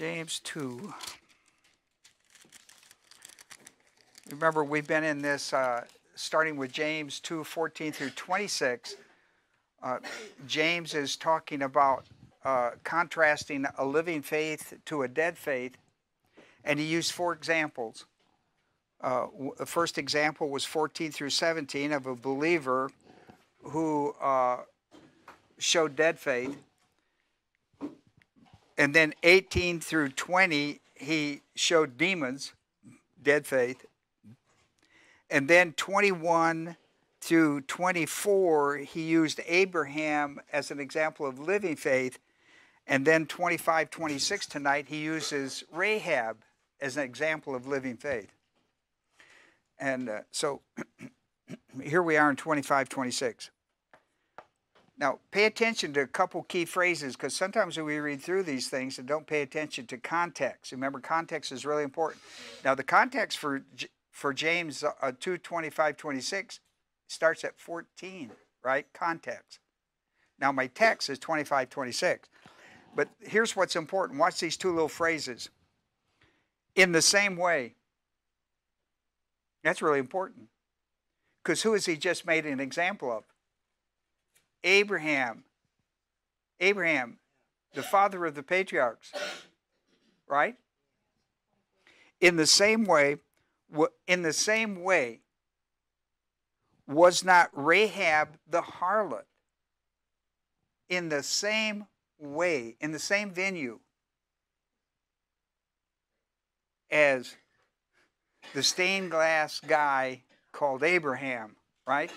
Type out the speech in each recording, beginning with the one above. James 2. Remember, we've been in this, starting with James 2:14 through 26. James is talking about contrasting a living faith to a dead faith. And he used four examples. The first example was 14 through 17 of a believer who showed dead faith. And then 18 through 20, he showed demons, dead faith. And then 21 through 24, he used Abraham as an example of living faith. And then 25, 26 tonight, he uses Rahab as an example of living faith. And so here we are in 25, 26. Now, pay attention to a couple key phrases, because sometimes we read through these things and don't pay attention to context. Remember, context is really important. Now, the context for James 2, 25, 26 starts at 14, right? Context. Now, my text is 25, 26. But here's what's important. Watch these two little phrases. In the same way. That's really important. Because who has he just made an example of? Abraham. Abraham, the father of the patriarchs. Right? In the same way, was not Rahab the harlot? In the same way, in the same venue as the stained glass guy called Abraham, right?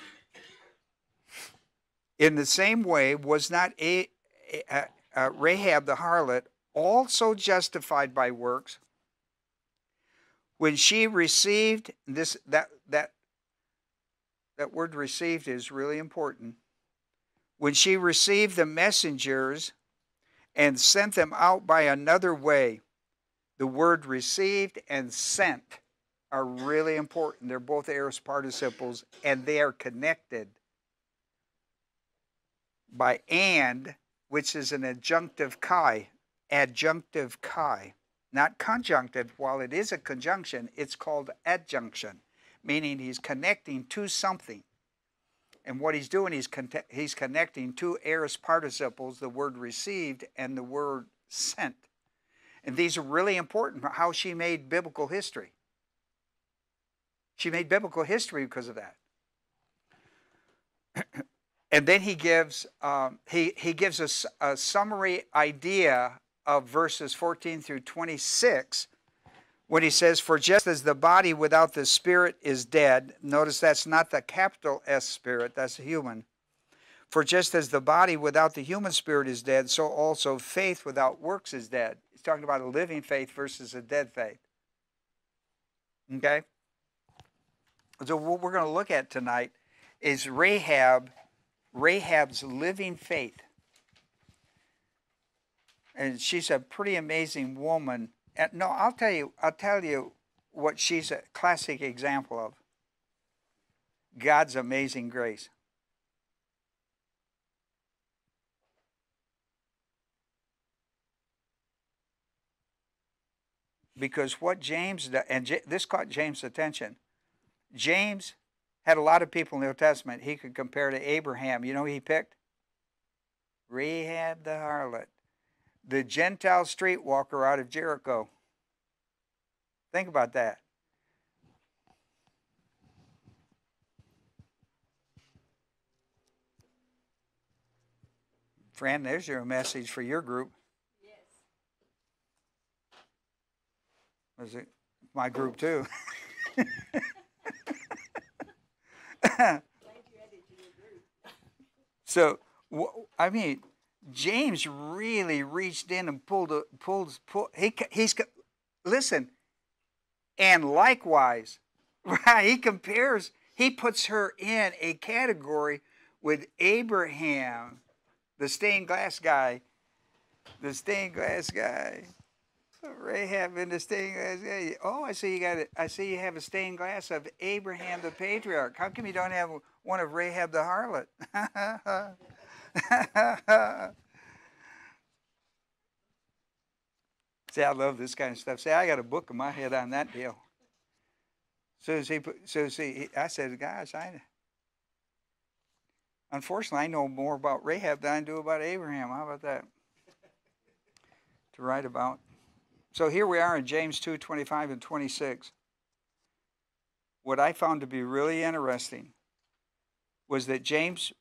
In the same way, was not Rahab the harlot also justified by works when she received this? That word "received" is really important. When she received the messengers and sent them out by another way. The word "received" and "sent" are really important. They're both aorist participles, and they are connected by "and," which is an adjunctive chi. Adjunctive chi. Not conjunctive. While it is a conjunction, it's called adjunction, meaning he's connecting to something. And what he's doing, he's connecting two aorist participles, the word "received" and the word "sent." And these are really important for how she made biblical history. She made biblical history because of that. And then he gives us a summary idea of verses 14 through 26 when he says, "For just as the body without the spirit is dead," notice that's not the capital S spirit, that's human. "For just as the body without the human spirit is dead, so also faith without works is dead." He's talking about a living faith versus a dead faith. Okay? So what we're going to look at tonight is Rahab's living faith. And she's a pretty amazing woman. No, I'll tell you what she's a classic example of. God's amazing grace. Because what James, and this caught James' attention. James had a lot of people in the Old Testament he could compare to Abraham. You know who he picked? Rahab the harlot, the Gentile streetwalker out of Jericho. Think about that. Friend, there's your message for your group. Yes. Was it my group too? So, I mean, James really reached in and pulled. He's listen, and likewise, right? He compares. He puts her in a category with Abraham, the stained glass guy, Rahab in the stained glass guy. Oh, I see you got it. I see you have a stained glass of Abraham the patriarch. How come you don't have one of Rahab the harlot? See, I love this kind of stuff. See, I got a book in my head on that deal. I said, guys, unfortunately, I know more about Rahab than I do about Abraham. How about that? To write about. So here we are in James 2, 25 and 26. What I found to be really interesting was that James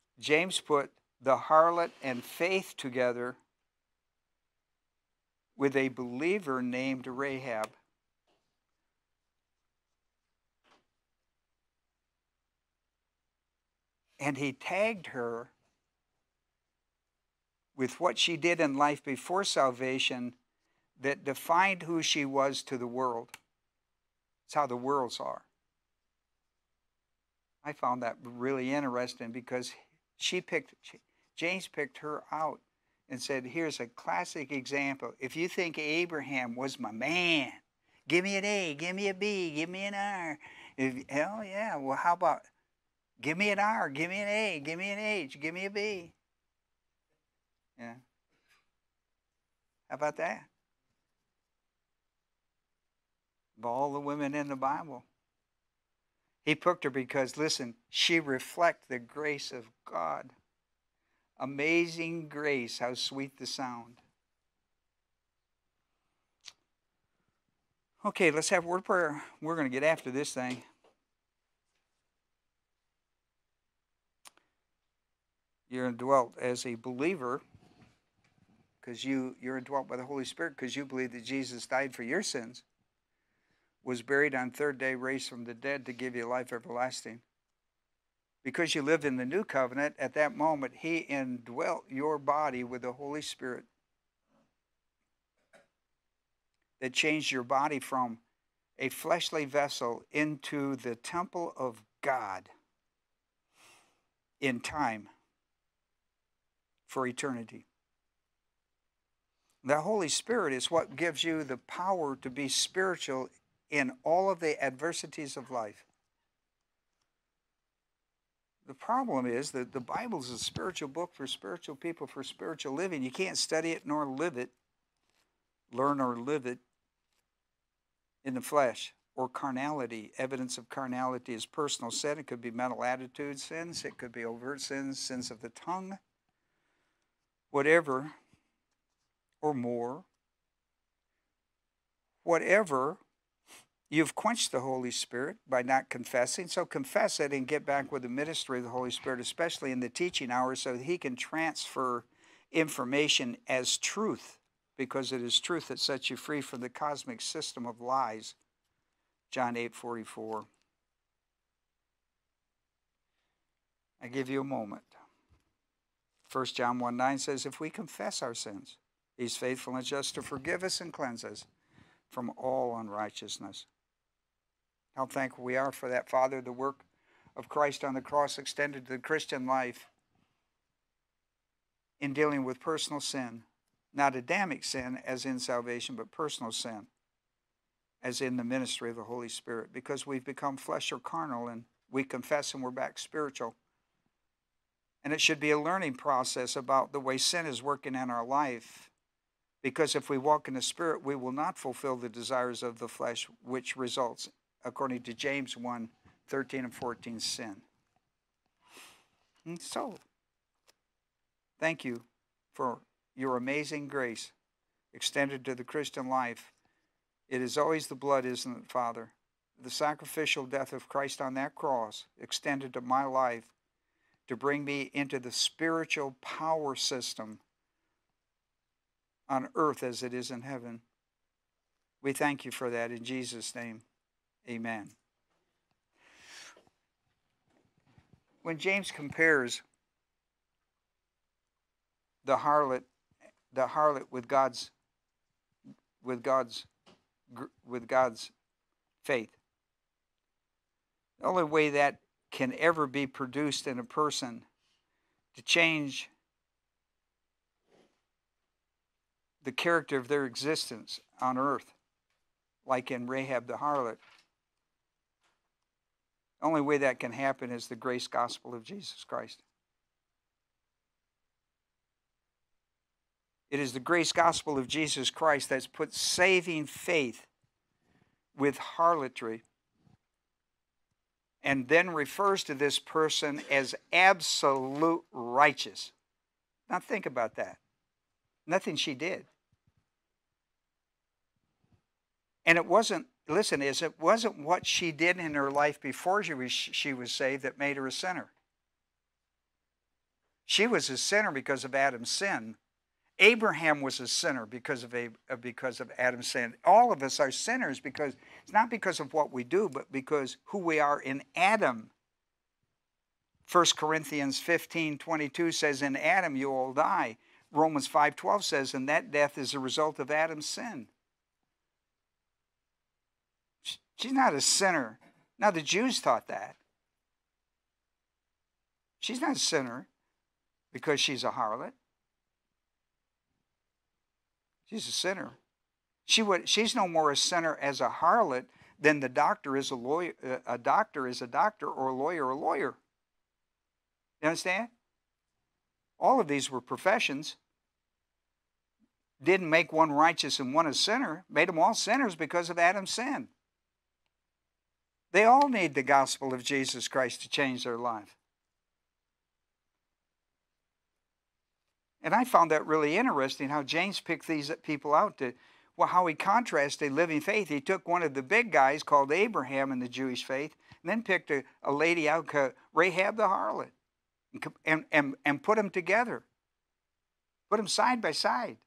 put the harlot and faith together with a believer named Rahab. And he tagged her with what she did in life before salvation that defined who she was to the world. It's how the worlds are. I found that really interesting because James picked her out and said, here's a classic example. If you think Abraham was my man, give me an A, give me a B, give me an R. Hell yeah, well how about, give me an R, give me an A, give me an H, give me a B. Yeah. How about that? Of all the women in the Bible. He picked her because, listen, she reflects the grace of God. Amazing grace, how sweet the sound. Okay, let's have a word of prayer. We're going to get after this thing. You're indwelt as a believer because you're indwelt by the Holy Spirit because you believe that Jesus died for your sins, was buried on the third day, raised from the dead to give you life everlasting. Because you lived in the new covenant, at that moment, he indwelt your body with the Holy Spirit that changed your body from a fleshly vessel into the temple of God in time for eternity. The Holy Spirit is what gives you the power to be spiritual in all of the adversities of life. The problem is that the Bible is a spiritual book for spiritual people, for spiritual living. You can't study it nor live it, learn or live it in the flesh or carnality. Evidence of carnality is personal sin. It could be mental attitude sins. It could be overt sins, sins of the tongue, whatever or more. Whatever. You've quenched the Holy Spirit by not confessing, so confess it and get back with the ministry of the Holy Spirit, especially in the teaching hours, so that he can transfer information as truth, because it is truth that sets you free from the cosmic system of lies. John 8:44. I give you a moment. 1 John 1:9 says, if we confess our sins, he's faithful and just to forgive us and cleanse us from all unrighteousness. How thankful we are for that, Father. The work of Christ on the cross extended to the Christian life in dealing with personal sin, not Adamic sin as in salvation, but personal sin as in the ministry of the Holy Spirit, because we've become flesh or carnal and we confess and we're back spiritual. And it should be a learning process about the way sin is working in our life, because if we walk in the Spirit, we will not fulfill the desires of the flesh, which results, according to James 1, 13 and 14, sin. And so, thank you for your amazing grace extended to the Christian life. It is always the blood, isn't it, Father? The sacrificial death of Christ on that cross extended to my life to bring me into the spiritual power system on earth as it is in heaven. We thank you for that in Jesus' name. Amen. When James compares the harlot with God's faith, the only way that can ever be produced in a person to change the character of their existence on earth, like in Rahab the harlot. The only way that can happen is the grace gospel of Jesus Christ. It is the grace gospel of Jesus Christ that's put saving faith with harlotry, and then refers to this person as absolute righteous. Now think about that. Nothing she did. And it wasn't, listen, it wasn't what she did in her life before she was saved that made her a sinner. She was a sinner because of Adam's sin. Abraham was a sinner because of Adam's sin. All of us are sinners because it's not because of what we do, but because who we are in Adam. 1 Corinthians 15:22 says, "In Adam you all die." Romans 5:12 says, "And that death is the result of Adam's sin." She's not a sinner. Now the Jews taught that. She's not a sinner because she's a harlot. She's a sinner. She's no more a sinner as a harlot than the doctor is a lawyer. A doctor is a doctor, or a lawyer a lawyer. You understand? All of these were professions. Didn't make one righteous and one a sinner. Made them all sinners because of Adam's sin. They all need the gospel of Jesus Christ to change their life. And I found that really interesting how James picked these people out to, well, how he contrasted living faith. He took one of the big guys called Abraham in the Jewish faith, and then picked a lady out, Rahab the harlot, and put them together, put them side by side,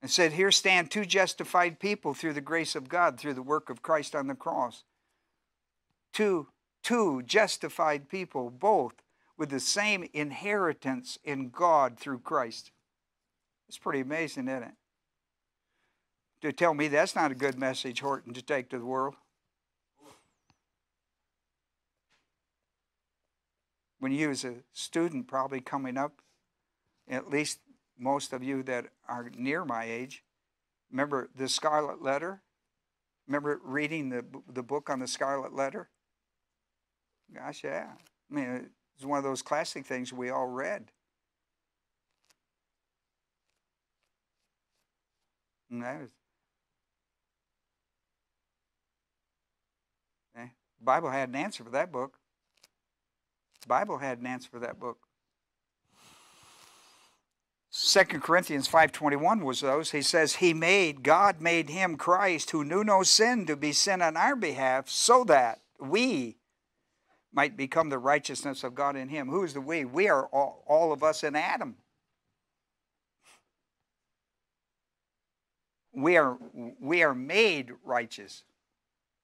and said, "Here stand two justified people through the grace of God, through the work of Christ on the cross. Two justified people, both with the same inheritance in God through Christ." It's pretty amazing, isn't it? To tell me that's not a good message, Horton, to take to the world. When you as a student probably coming up, at least most of you that are near my age, remember the Scarlet Letter? Remember reading the book on the Scarlet Letter? Gosh, yeah. I mean, it's one of those classic things we all read. And that was, okay. The Bible had an answer for that book. The Bible had an answer for that book. 2 Corinthians 5:21 was those. He says, God made him Christ, who knew no sin, to be sin on our behalf, so that we might become the righteousness of God in him. Who is the we? We are all of us in Adam. We are made righteous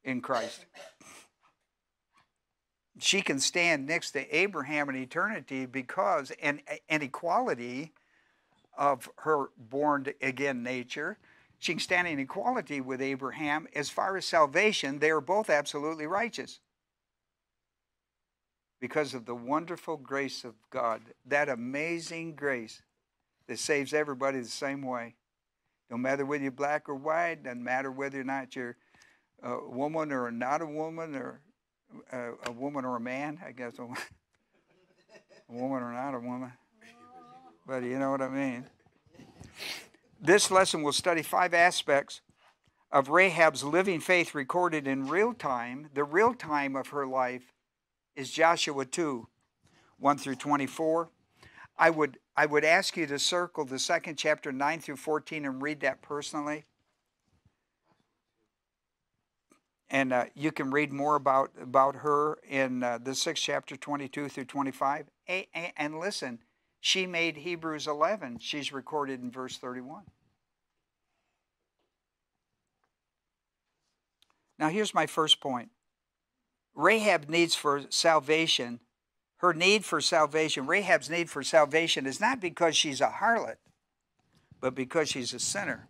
in Christ. She can stand next to Abraham in eternity because an equality of her born-again nature. She can stand in equality with Abraham. As far as salvation, they are both absolutely righteous, because of the wonderful grace of God, that amazing grace that saves everybody the same way. No matter whether you're black or white, doesn't matter whether or not you're a woman or not a woman, or a woman or a man, I guess, a woman or not a woman, but you know what I mean. This lesson will study 5 aspects of Rahab's living faith recorded in real time, the real time of her life, is Joshua 2:1-24. I would ask you to circle the 2nd chapter 9-14 and read that personally. And you can read more about her in the 6th chapter 22-25. And listen, she made Hebrews 11. She's recorded in verse 31. Now here's my first point. Rahab's need for salvation is not because she's a harlot, but because she's a sinner.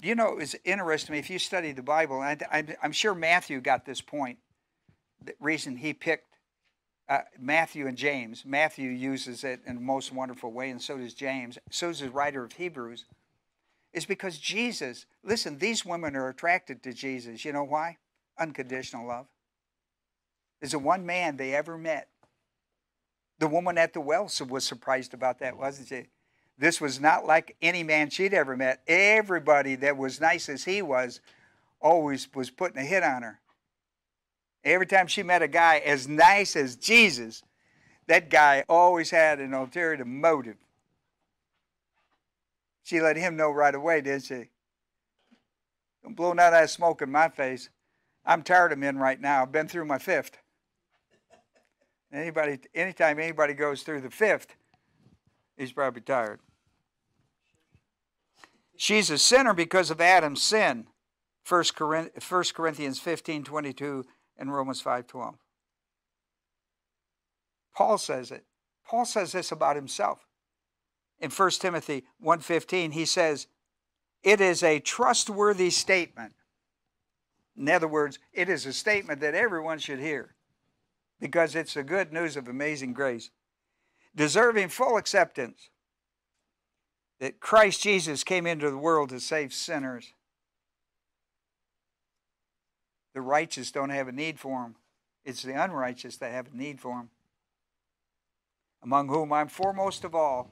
You know, it's interesting to me, if you study the Bible, and I'm sure Matthew got this point, the reason he picked Matthew and James. Matthew uses it in the most wonderful way, and so does James. So does the writer of Hebrews. Is because Jesus, listen, these women are attracted to Jesus. You know why? Unconditional love. It's the one man they ever met The woman at the well was surprised about that, wasn't she? This was not like any man she'd ever met. Everybody that was nice as he was always was putting a hit on her. Every time she met a guy as nice as Jesus, that guy always had an ulterior motive. She let him know right away, didn't she? Don't blow none of that smoke in my face. I'm tired of men right now. I've been through my fifth. Anytime anybody goes through the fifth, he's probably tired. She's a sinner because of Adam's sin. 1 Corinthians 15:22 and Romans 5:12. Paul says it. Paul says this about himself. In 1 Timothy 1:15, he says, it is a trustworthy statement. In other words, it is a statement that everyone should hear because it's the good news of amazing grace, deserving full acceptance that Christ Jesus came into the world to save sinners. The righteous don't have a need for him. It's the unrighteous that have a need for him, among whom I'm foremost of all.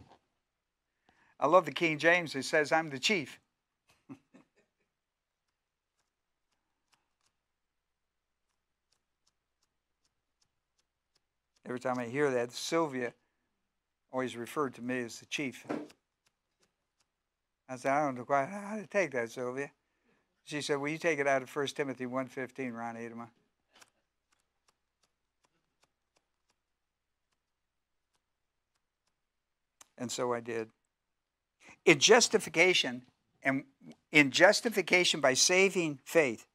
I love the King James. It says, I'm the chief. Every time I hear that, Sylvia always referred to me as the chief. I said, I don't know quite how to take that, Sylvia. She said, well, you take it out of 1 Timothy 1:15, Ron Adema. And so I did. In justification, and in justification by saving faith,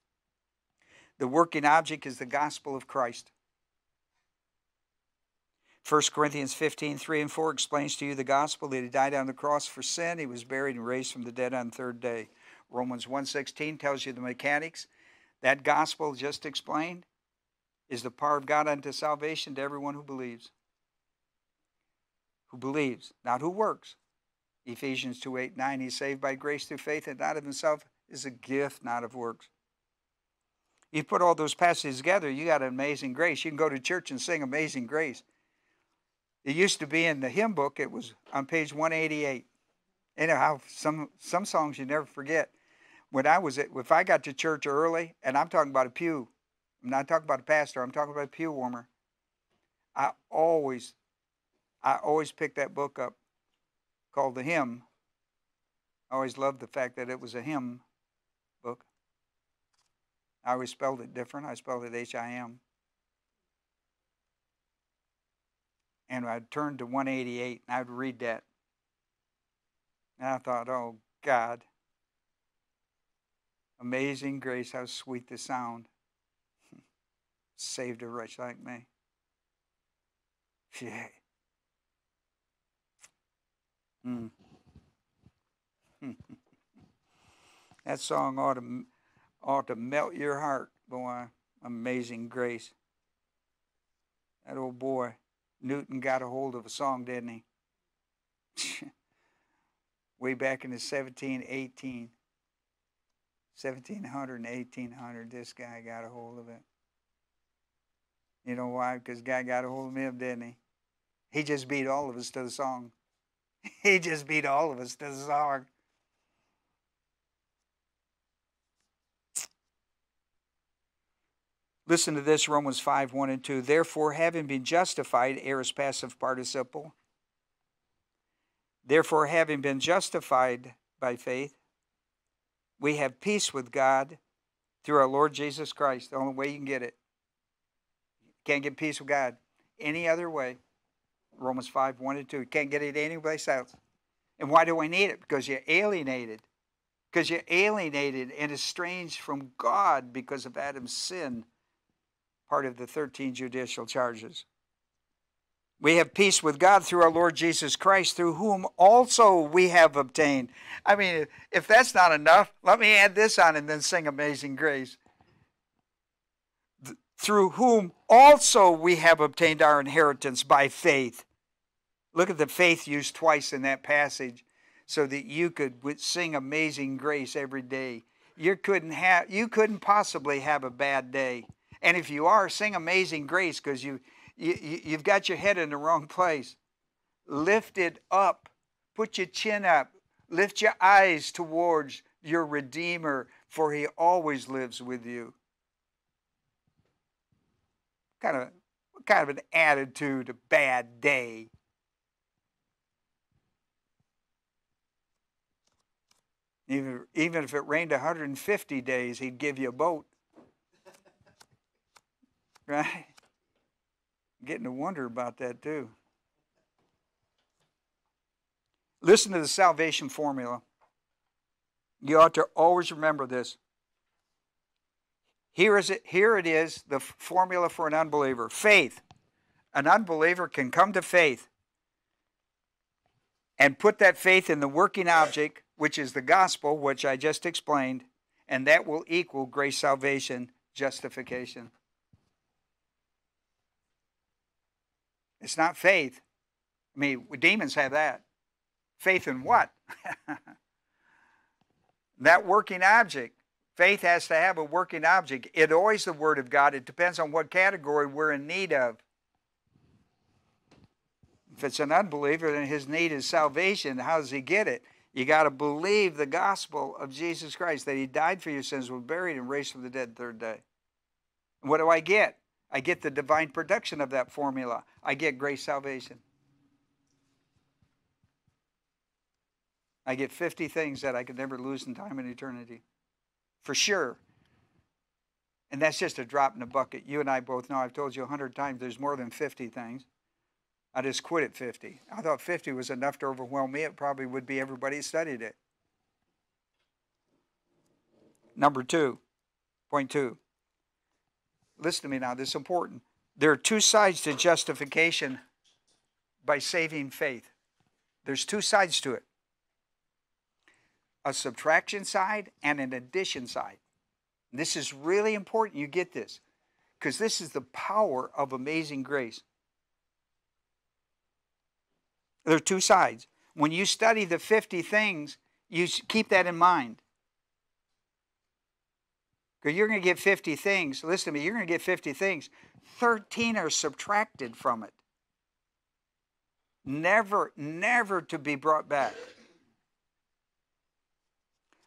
the working object is the gospel of Christ. 1 Corinthians 15:3 and 4 explains to you the gospel, that he died on the cross for sin, he was buried and raised from the dead on the third day. Romans 1:16 tells you the mechanics. That gospel just explained is the power of God unto salvation to everyone who believes. Who believes, not who works. Ephesians 2:8-9, he's saved by grace through faith and not of himself, is a gift, not of works. You put all those passages together, you got Amazing Grace. You can go to church and sing Amazing Grace. It used to be in the hymn book. It was on page 188. Anyhow, some songs you never forget. When I was if I got to church early, and I'm talking about a pew, I'm not talking about a pastor. I'm talking about a pew warmer. I always picked that book up, called the hymn. I always loved the fact that it was a hymn book. I always spelled it different. I spelled it H-I-M. And I'd turn to 188, and I'd read that. And I thought, oh, God, amazing grace, how sweet the sound. Saved a wretch like me. Yeah. Mm. That song ought to melt your heart, boy. Amazing grace. That old boy. Newton got a hold of a song, didn't he? Way back in the 1700 and 1800, this guy got a hold of it. You know why? Because God got a hold of him, didn't he? He just beat all of us to the song. He just beat all of us to the song. Listen to this, Romans 5:1 and 2. Therefore, having been justified, aorist passive participle. Therefore, having been justified by faith, we have peace with God through our Lord Jesus Christ. The only way you can get it. You can't get peace with God any other way. Romans 5:1 and 2. You can't get it anyplace else. And why do I need it? Because you're alienated. Because you're alienated and estranged from God because of Adam's sin. Part of the 13 judicial charges. We have peace with God through our Lord Jesus Christ, through whom also we have obtained. I mean, if that's not enough, let me add this on and then sing Amazing Grace. Through whom also we have obtained our inheritance by faith. Look at the faith used twice in that passage so that you could sing Amazing Grace every day. You couldn't possibly have a bad day. And if you are, sing Amazing Grace, because you, You've got your head in the wrong place. Lift it up. Put your chin up. Lift your eyes towards your Redeemer, for he always lives with you. Kind of an attitude, a bad day. Even if it rained 150 days, he'd give you a boat. Right? Getting to wonder about that too. Listen to the salvation formula. You ought to always remember this. Here it is, the formula for an unbeliever. Faith. An unbeliever can come to faith and put that faith in the working object, which is the gospel, which I just explained, and that will equal grace, salvation, justification. It's not faith. I mean, demons have that. Faith in what? That working object. Faith has to have a working object. It's always the Word of God. It depends on what category we're in need of. If it's an unbeliever, then his need is salvation. How does he get it? You got to believe the gospel of Jesus Christ, that he died for your sins, was buried, and raised from the dead the third day. And what do I get? I get the divine production of that formula. I get grace salvation. I get 50 things that I could never lose in time and eternity. For sure. And that's just a drop in the bucket. You and I both know, I've told you 100 times, there's more than 50 things. I just quit at 50. I thought 50 was enough to overwhelm me. It probably would be everybody who studied it. Number two, point two. Listen to me now, this is important. There are two sides to justification by saving faith. There's two sides to it. A subtraction side and an addition side. This is really important you get this, because this is the power of amazing grace. There are two sides. When you study the 50 things, you keep that in mind. Because you're going to get 50 things. Listen to me, you're going to get 50 things. 13 are subtracted from it. Never to be brought back.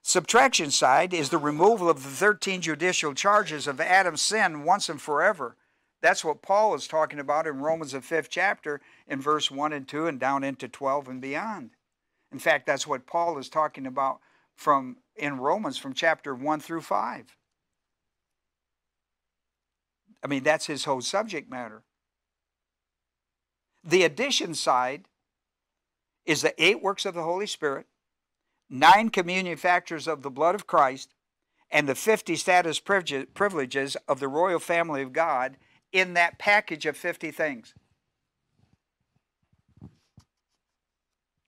Subtraction side is the removal of the 13 judicial charges of Adam's sin once and forever. That's what Paul is talking about in Romans, the 5th chapter, in verse 1 and 2 and down into 12 and beyond. In fact, that's what Paul is talking about in Romans from chapter 1 through 5. I mean, that's his whole subject matter. The addition side is the 8 works of the Holy Spirit, 9 communion factors of the blood of Christ, and the 50 status privileges of the royal family of God in that package of 50 things.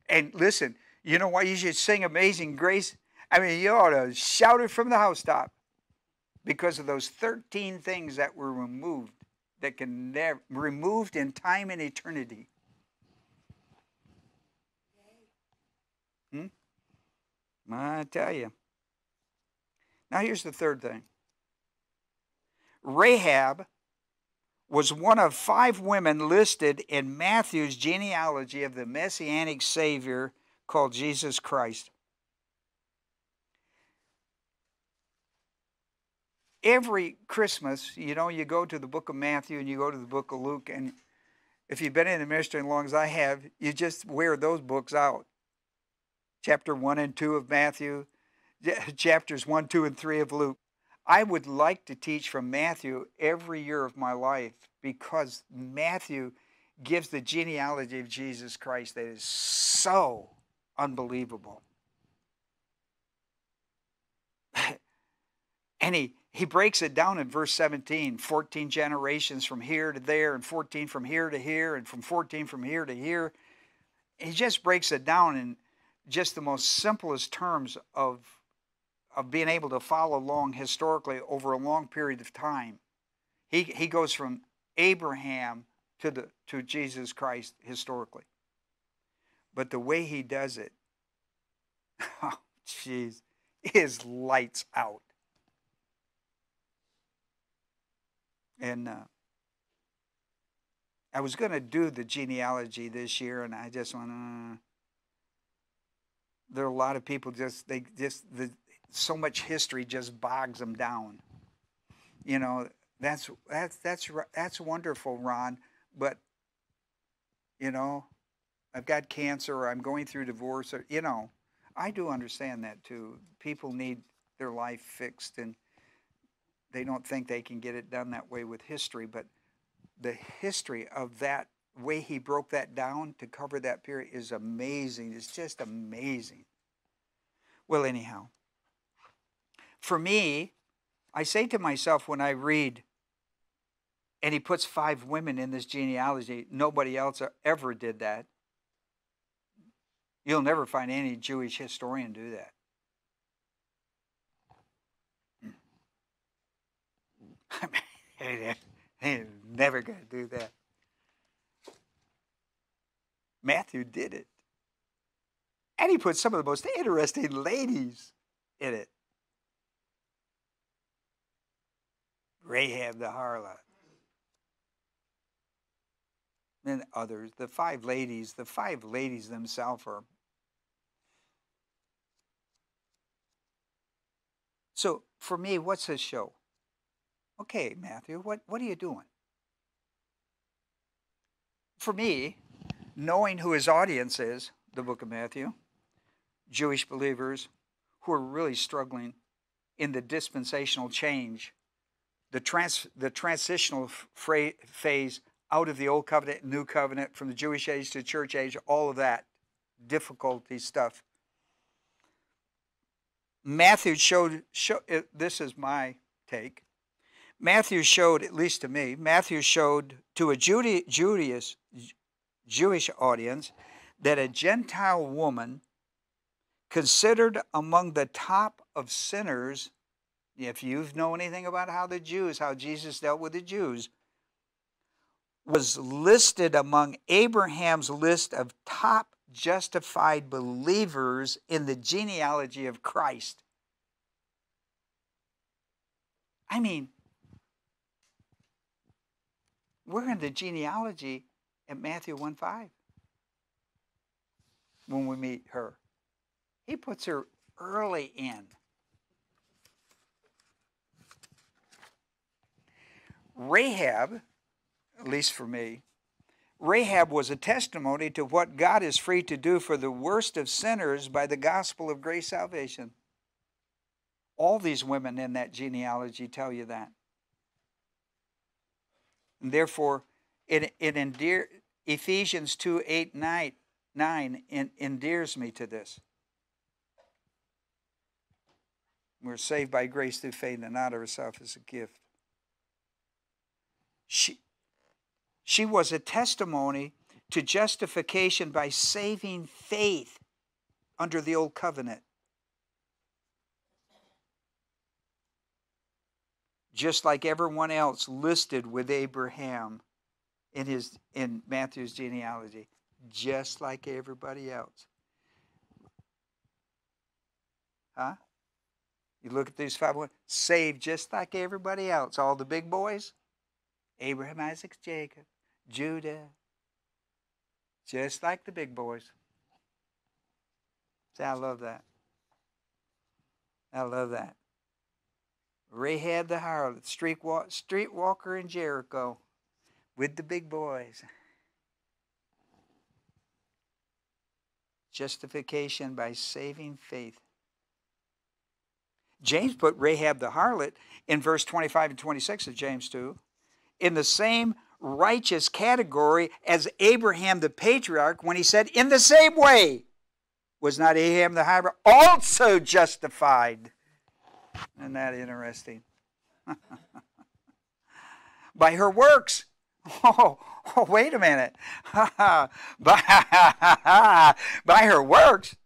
And listen, you know why you should sing Amazing Grace? I mean, you ought to shout it from the housetop, because of those 13 things that were removed, that can never be removed in time and eternity. I tell you. Now here's the third thing. Rahab was one of 5 women listed in Matthew's genealogy of the Messianic Savior called Jesus Christ. Every Christmas, you know, you go to the book of Matthew and you go to the book of Luke, and if you've been in the ministry as long as I have, you just wear those books out. Chapter 1 and 2 of Matthew, chapters 1, 2, and 3 of Luke. I would like to teach from Matthew every year of my life, because Matthew gives the genealogy of Jesus Christ that is so unbelievable. And he breaks it down in verse 17, 14 generations from here to there, and 14 from here to here, and from 14 from here to here. He just breaks it down in just the most simplest terms of being able to follow along historically over a long period of time. He goes from Abraham to Jesus Christ historically. But the way he does it, oh, jeez, is lights out. And I was going to do the genealogy this year, and I just went, there are a lot of people just, so much history just bogs them down. You know, that's wonderful, Ron, but, you know, I've got cancer, or I'm going through divorce, or, you know, I do understand that too. People need their life fixed, and they don't think they can get it done that way with history, but the history of that way he broke that down to cover that period is amazing. It's just amazing. Well, anyhow, for me, I say to myself when I read, and he puts 5 women in this genealogy, nobody else ever did that. You'll never find any Jewish historian do that. I mean, they're never going to do that. Matthew did it. And he put some of the most interesting ladies in it. Rahab the harlot. And others, the 5 ladies themselves are. So for me, what's this show? Okay, Matthew, what are you doing? For me, knowing who his audience is, the book of Matthew, Jewish believers who are really struggling in the dispensational change, the transitional phase out of the Old Covenant, New Covenant, from the Jewish age to the church age, all of that difficulty stuff. Matthew showed, this is my take, Matthew showed, at least to me, Matthew showed to a Jewish audience that a Gentile woman considered among the top of sinners, if you know anything about how the Jews, how Jesus dealt with the Jews, was listed among Abraham's list of top justified believers in the genealogy of Christ. I mean, we're in the genealogy at Matthew 1:5 when we meet her. He puts her early in. Rahab, at least for me, Rahab was a testimony to what God is free to do for the worst of sinners by the gospel of grace salvation. All these women in that genealogy tell you that. And therefore, it endears, Ephesians 2:8-9 endears me to this. We're saved by grace through faith and not of ourselves as a gift. She was a testimony to justification by saving faith under the Old Covenant. Just like everyone else listed with Abraham in Matthew's genealogy. Just like everybody else. Huh? You look at these 5 women, saved just like everybody else. All the big boys, Abraham, Isaac, Jacob. Judah, just like the big boys. See, I love that. I love that. Rahab the harlot, street walker in Jericho with the big boys. Justification by saving faith. James put Rahab the harlot in verse 25 and 26 of James 2 in the same righteous category as Abraham the patriarch when he said, in the same way was not Abraham the high priest also justified. Isn't that interesting? By her works. Oh, wait a minute. By her works.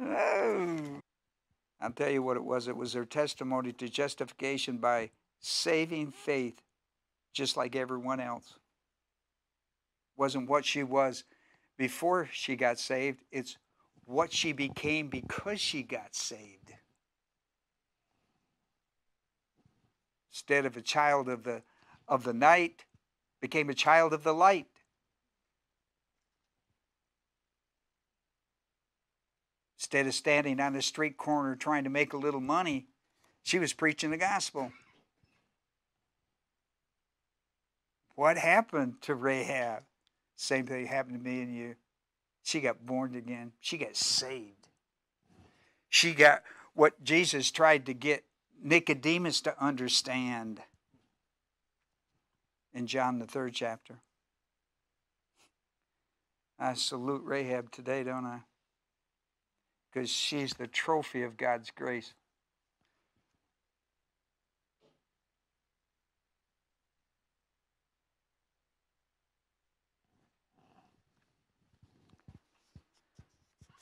Oh. I'll tell you what it was. It was their testimony to justification by saving faith, just like everyone else. It wasn't what she was before she got saved. It's what she became because she got saved. instead of a child of the night, became a child of the light. Instead of standing on a street corner trying to make a little money, she was preaching the gospel. What happened to Rahab? Same thing happened to me and you. She got born again. She got saved. She got what Jesus tried to get Nicodemus to understand in John the 3rd chapter. I salute Rahab today, don't I? Because she's the trophy of God's grace.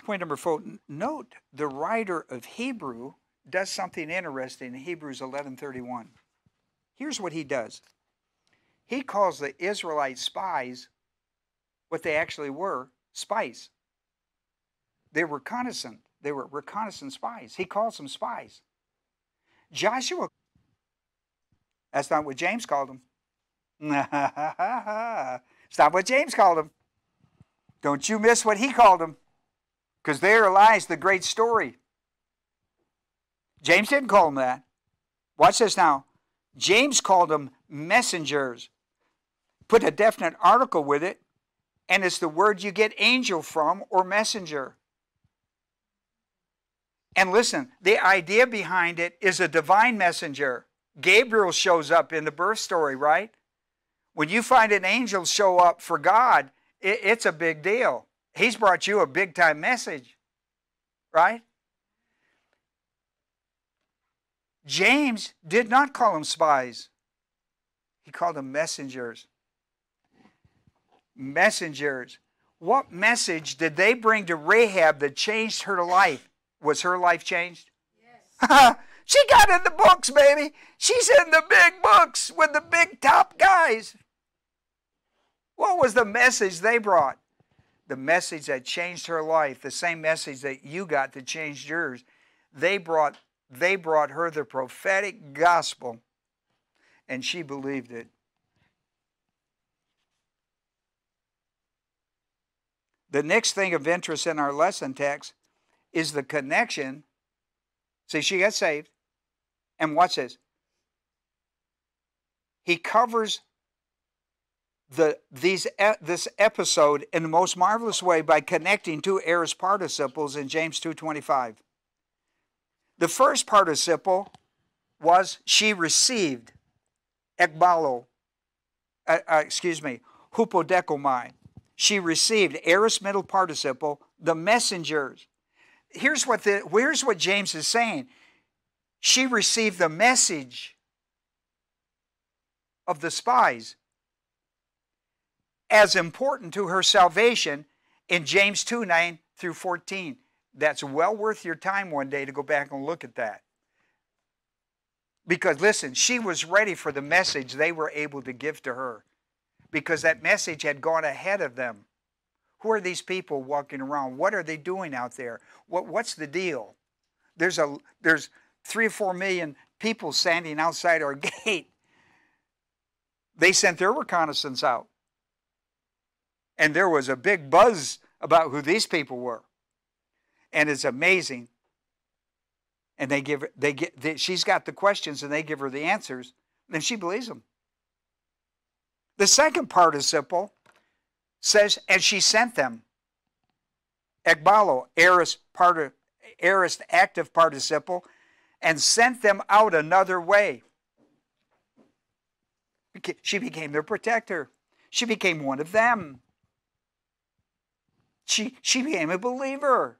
Point number 4, note the writer of Hebrew does something interesting in Hebrews 11:31. Here's what he does. He calls the Israelite spies what they actually were, spies. They were reconnaissance. They were reconnaissance spies. He calls them spies. Joshua, that's not what James called them. It's not what James called them. Don't you miss what he called them. Because there lies the great story. James didn't call them that. Watch this now. James called them messengers. Put a definite article with it, and it's the word you get angel from or messenger. And listen, the idea behind it is a divine messenger. Gabriel shows up in the birth story, right? When you find an angel show up for God, it's a big deal. He's brought you a big-time message, right? James did not call them spies. He called them messengers. Messengers. What message did they bring to Rahab that changed her life? Was her life changed? Yes. She got in the books, baby. She's in the big books with the big top guys. What was the message they brought? The message that changed her life, the same message that you got that changed yours. They brought her the prophetic gospel, and she believed it. The next thing of interest in our lesson text is the connection. See, she got saved. And watch this. He covers this episode in the most marvelous way by connecting two aorist participles in James 2:25. The first participle was she received, ekbalo, hupodekomai. She received, aorist middle participle, the messengers. Here's what James is saying. She received the message of the spies, as important to her salvation in James 2:9 through 14. That's well worth your time one day to go back and look at that. Because listen, she was ready for the message they were able to give to her, because that message had gone ahead of them. Who are these people walking around? What are they doing out there? What's the deal? There's 3 or 4 million people standing outside our gate. They sent their reconnaissance out. And there was a big buzz about who these people were. And it's amazing. And she's got the questions and they give her the answers. And she believes them. The second participle says, and she sent them. Ekbalo, aorist active participle, and sent them out another way. She became their protector. She became one of them. She became a believer.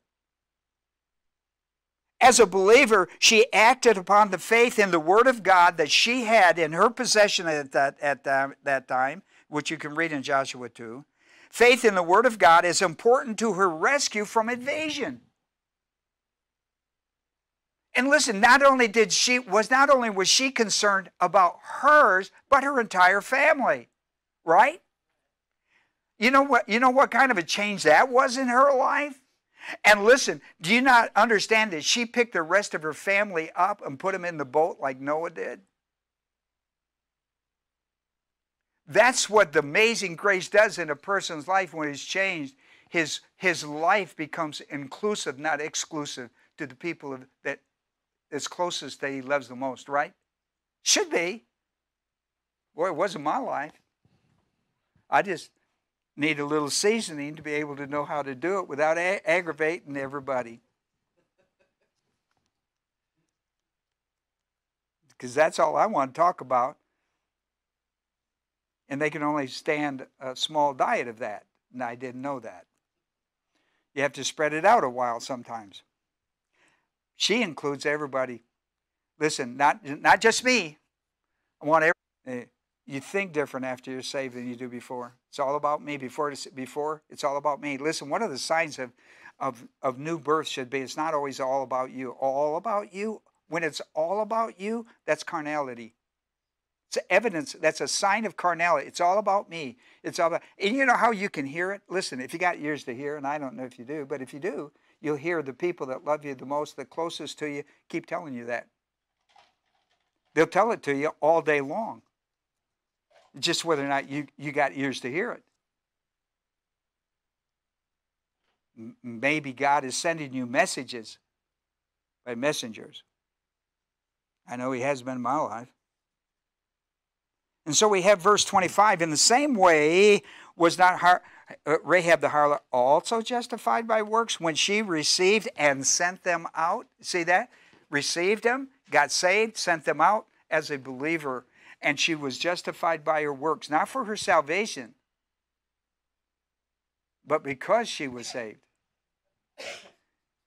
As a believer, she acted upon the faith in the Word of God that she had in her possession at that time, which you can read in Joshua 2. Faith in the Word of God is important to her rescue from invasion. And listen, not only was she concerned about hers, but her entire family. Right? You know what kind of a change that was in her life? And listen, do you not understand that she picked the rest of her family up and put them in the boat like Noah did? That's what the amazing grace does in a person's life when it's changed. His life becomes inclusive, not exclusive, to the people that is closest that he loves the most, right? Should be. Boy, it wasn't my life. I just need a little seasoning to be able to know how to do it without aggravating everybody. Because that's all I want to talk about. And they can only stand a small diet of that. And I didn't know that. You have to spread it out a while sometimes. She includes everybody. Listen, not just me. I want everybody. You think different after you're saved than you do before. It's all about me. Before, it's all about me. Listen, one of the signs of new birth should be, it's not always all about you. All about you. When it's all about you, that's carnality. It's evidence. That's a sign of carnality. It's all about me. It's all about, and you know how you can hear it? Listen, if you got ears to hear, and I don't know if you do, but if you do, you'll hear the people that love you the most, the closest to you, keep telling you that. They'll tell it to you all day long. Just whether or not you got ears to hear it. Maybe God is sending you messages by messengers. I know he has been in my life. And so we have verse 25. In the same way, was not Rahab the harlot also justified by works when she received and sent them out? See that? Received them, got saved, sent them out as a believer. And she was justified by her works, not for her salvation, but because she was saved.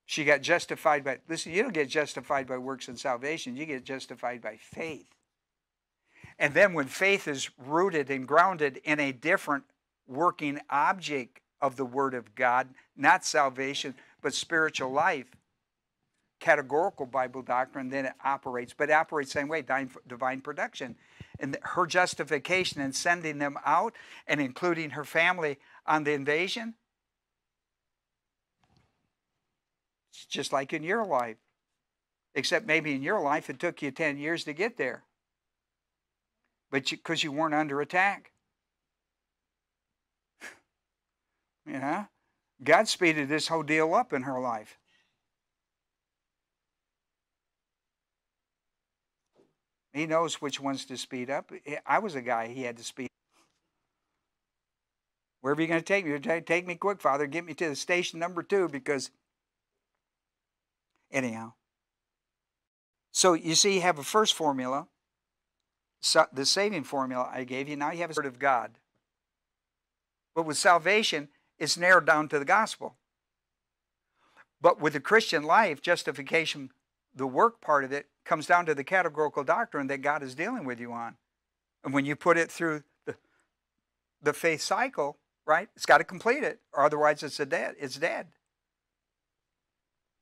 She got justified by, listen, you don't get justified by works and salvation. You get justified by faith. And then when faith is rooted and grounded in a different working object of the Word of God, not salvation, but spiritual life, categorical Bible doctrine, then it operates. But it operates the same way, divine production. And her justification in sending them out and including her family on the invasion, it's just like in your life. Except maybe in your life it took you 10 years to get there. But because you weren't under attack. You know? God speeded this whole deal up in her life. He knows which ones to speed up. I was a guy he had to speed up. Wherever you're going to take me, take me quick, Father. Get me to the station number 2 because... Anyhow. So you see, you have a first formula. So the saving formula I gave you, now you have a word of God. But with salvation, it's narrowed down to the gospel. But with the Christian life, justification, the work part of it, comes down to the categorical doctrine that God is dealing with you on. And when you put it through the faith cycle, right, it's got to complete it, or otherwise it's dead. It's dead.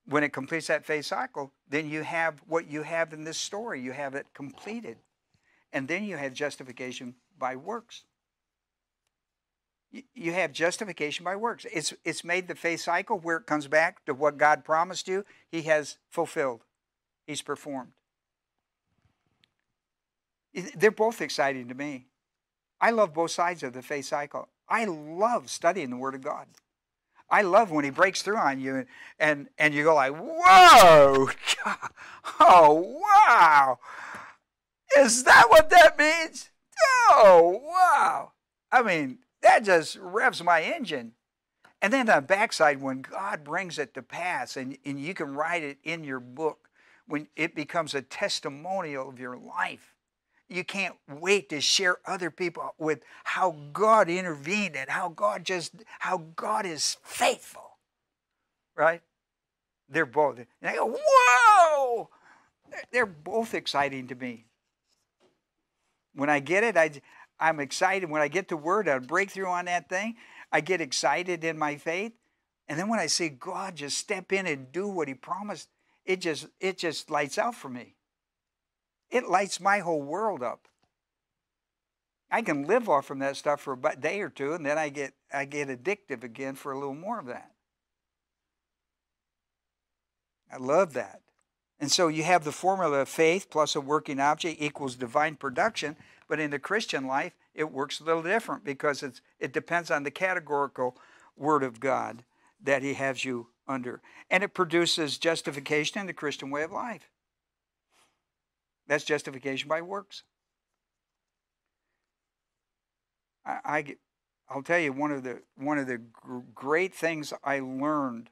When it completes that faith cycle, then you have what you have in this story. You have it completed. And then you have justification by works. You have justification by works. It's made the faith cycle where it comes back to what God promised you. He has fulfilled. He's performed. They're both exciting to me. I love both sides of the faith cycle. I love studying the Word of God. I love when he breaks through on you and you go like, whoa, oh, wow. Is that what that means? Oh, wow. I mean, that just revs my engine. And then on the backside, when God brings it to pass, and you can write it in your book, when it becomes a testimonial of your life, you can't wait to share other people with how God intervened and how God is faithful, right? They're both. And I go, whoa! They're both exciting to me. When I get it, I'm excited. When I get the Word, I break through on that thing. I get excited in my faith. And then when I see God just step in and do what he promised, it just lights out for me. It lights my whole world up. I can live off from that stuff for a day or two, and then I get addictive again for a little more of that. I love that. And so you have the formula of faith plus a working object equals divine production. But in the Christian life, it works a little different because it depends on the categorical word of God that he has you under. And it produces justification in the Christian way of life. That's justification by works. I'll tell you one of the great things I learned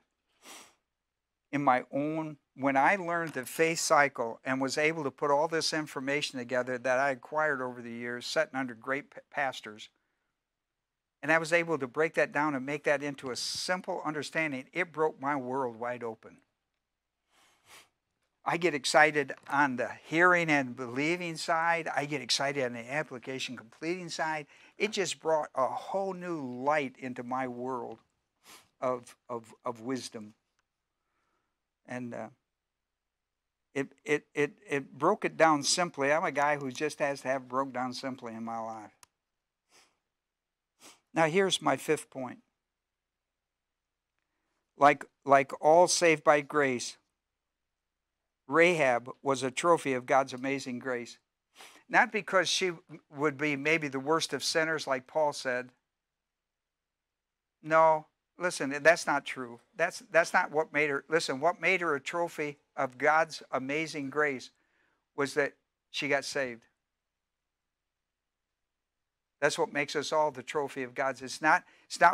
in my own, when I learned the faith cycle and was able to put all this information together that I acquired over the years, sitting under great pastors, and I was able to break that down and make that into a simple understanding, it broke my world wide open. I get excited on the hearing and believing side. I get excited on the application completing side. It just brought a whole new light into my world of wisdom. And it broke it down simply. I'm a guy who just has to have broke down simply in my life. Now here's my fifth point. Like all saved by grace, Rahab was a trophy of God's amazing grace. Not because she would be maybe the worst of sinners, like Paul said. No, listen, that's not true. That's not what made her. Listen, what made her a trophy of God's amazing grace was that she got saved. That's what makes us all the trophy of God's. It's not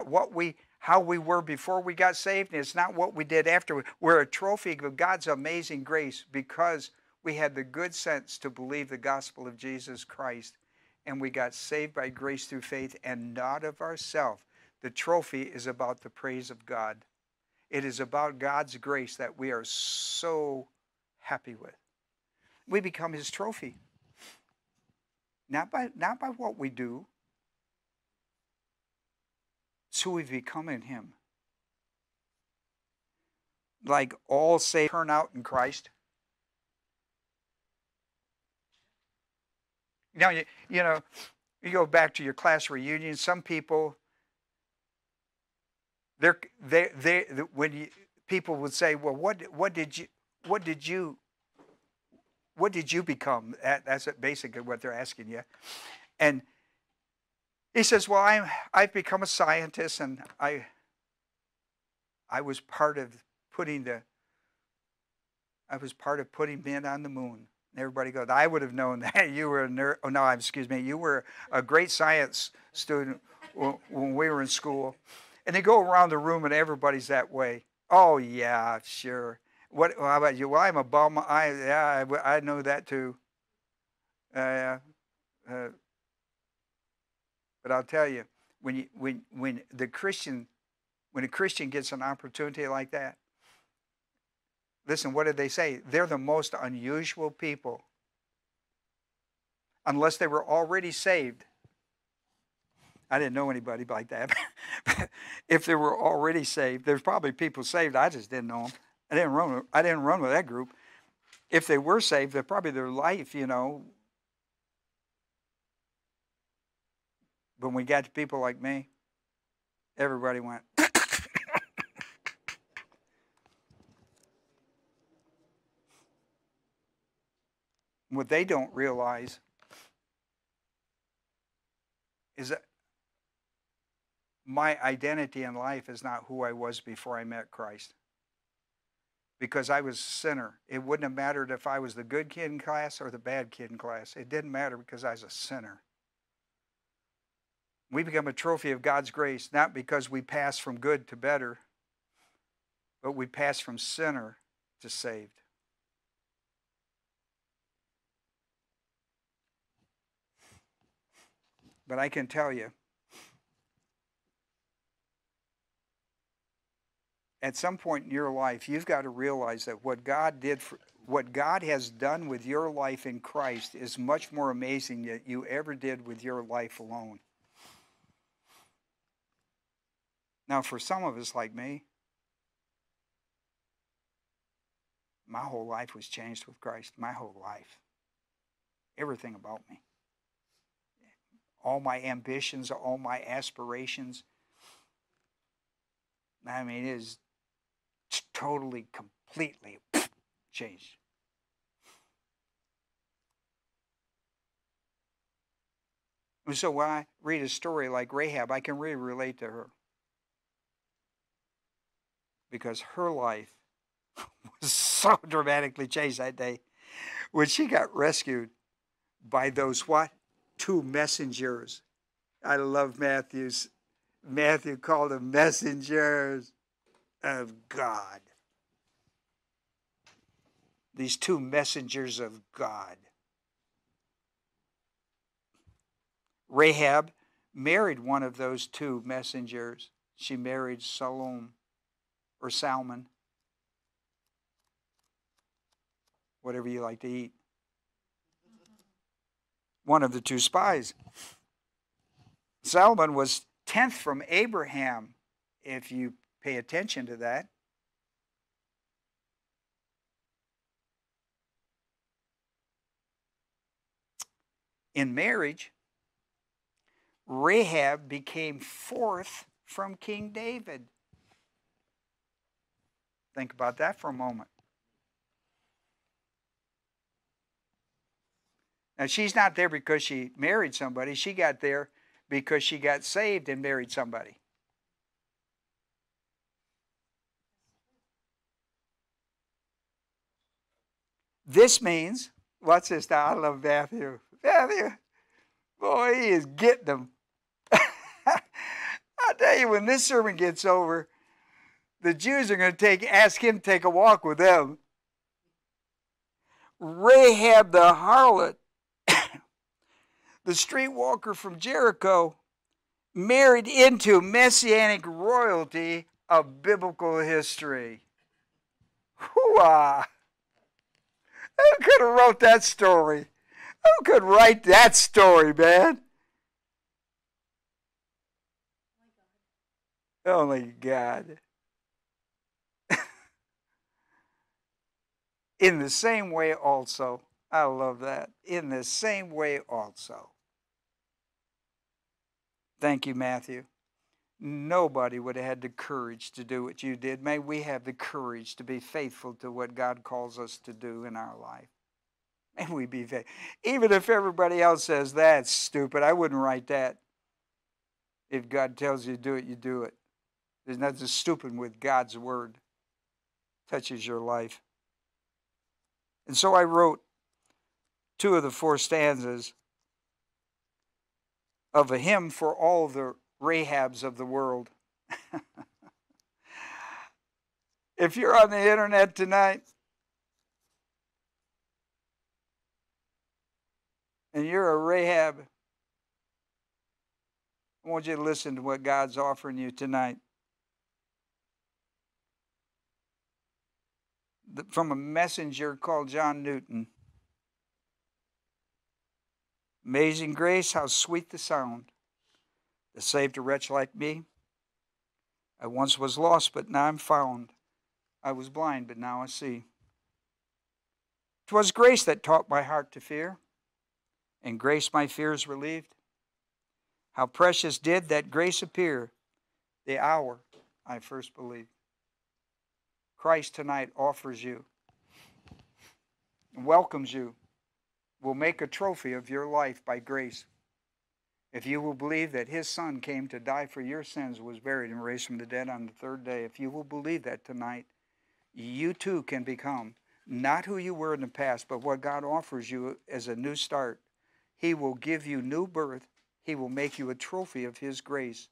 what we, how we were before we got saved, and it's not what we did after. We're a trophy of God's amazing grace because we had the good sense to believe the gospel of Jesus Christ, and we got saved by grace through faith and not of ourselves. The trophy is about the praise of God. It is about God's grace that we are so happy with. We become his trophy, not by what we do. It's who we've become in him. Like all saved, turn out in Christ. Now, you go back to your class reunion. Some people, people would say, "Well, what did you become?" That's basically what they're asking you, and. He says, well, I've become a scientist, and I was part of putting men on the moon. And everybody goes, I would have known that. You were a nerd. Oh, no, excuse me. You were a great science student when we were in school. And they go around the room, and everybody's that way. Oh, yeah, sure. What? How about you? Well, I'm a bum. I know that, too. But I'll tell you, when a Christian gets an opportunity like that, listen, what did they say? They're the most unusual people, unless they were already saved. I didn't know anybody like that. But if they were already saved, there's probably people saved. I just didn't know them. I didn't run with that group. If they were saved, they're probably their life, When we got to people like me, everybody went. What they don't realize is that my identity in life is not who I was before I met Christ. Because I was a sinner. It wouldn't have mattered if I was the good kid in class or the bad kid in class. It didn't matter because I was a sinner. We become a trophy of God's grace, not because we pass from good to better, but we pass from sinner to saved. But I can tell you, at some point in your life, you've got to realize that what God has done with your life in Christ is much more amazing than you ever did with your life alone. Now, for some of us like me, my whole life was changed with Christ. My whole life. Everything about me. All my ambitions, all my aspirations. I mean, it is totally, completely changed. And so when I read a story like Rahab, I can really relate to her. Because her life was so dramatically changed that day when she got rescued by those what? Two messengers. I love Matthew's. Matthew called them messengers of God. These two messengers of God. Rahab married one of those two messengers. She married Salmon, whatever you like to eat. One of the two spies. Salmon was 10th from Abraham, if you pay attention to that. In marriage, Rahab became 4th from King David. Think about that for a moment. Now, she's not there because she married somebody. She got there because she got saved and married somebody. This means, watch this now, I love Matthew. Matthew, boy, he is getting them. I tell you, when this sermon gets over, the Jews are going to ask him to take a walk with them. Rahab the harlot, the street walker from Jericho, married into messianic royalty of biblical history. Hoo-ah! Who could have wrote that story? Who could write that story, man? Only God. In the same way also, I love that. In the same way also. Thank you, Matthew. Nobody would have had the courage to do what you did. May we have the courage to be faithful to what God calls us to do in our life. May we be faithful. Even if everybody else says, that's stupid, I wouldn't write that. If God tells you to do it, you do it. There's nothing stupid with God's word. It touches your life. And so I wrote two of the 4 stanzas of a hymn for all the Rahabs of the world. If you're on the internet tonight and you're a Rahab, I want you to listen to what God's offering you tonight. From a messenger called John Newton. Amazing grace, how sweet the sound that saved a wretch like me. I once was lost, but now I'm found. I was blind, but now I see. 'Twas grace that taught my heart to fear, and grace my fears relieved. How precious did that grace appear the hour I first believed. Christ tonight offers you, welcomes you, will make a trophy of your life by grace. If you will believe that his son came to die for your sins, was buried and raised from the dead on the 3rd day, if you will believe that tonight, you too can become not who you were in the past, but what God offers you as a new start. He will give you new birth. He will make you a trophy of his grace.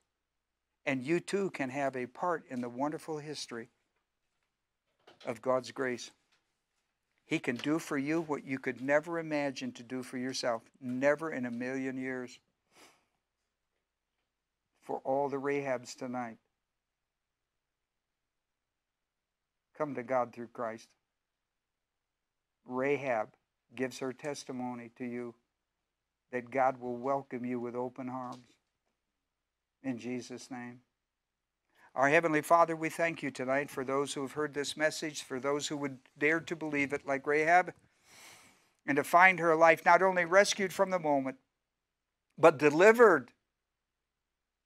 And you too can have a part in the wonderful history of God's grace. He can do for you what you could never imagine to do for yourself, never in a million years. For all the Rahabs tonight, come to God through Christ. Rahab gives her testimony to you that God will welcome you with open arms. In Jesus' name. Our Heavenly Father, we thank you tonight for those who have heard this message, for those who would dare to believe it like Rahab, and to find her life not only rescued from the moment, but delivered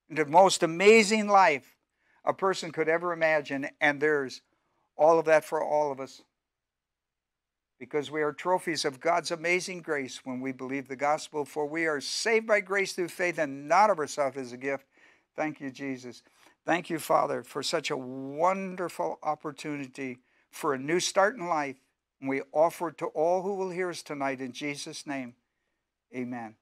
into the most amazing life a person could ever imagine, and there's all of that for all of us. because we are trophies of God's amazing grace when we believe the gospel, for we are saved by grace through faith and not of ourselves as a gift. Thank you, Jesus. Thank you, Father, for such a wonderful opportunity for a new start in life. And we offer it to all who will hear us tonight in Jesus' name. Amen.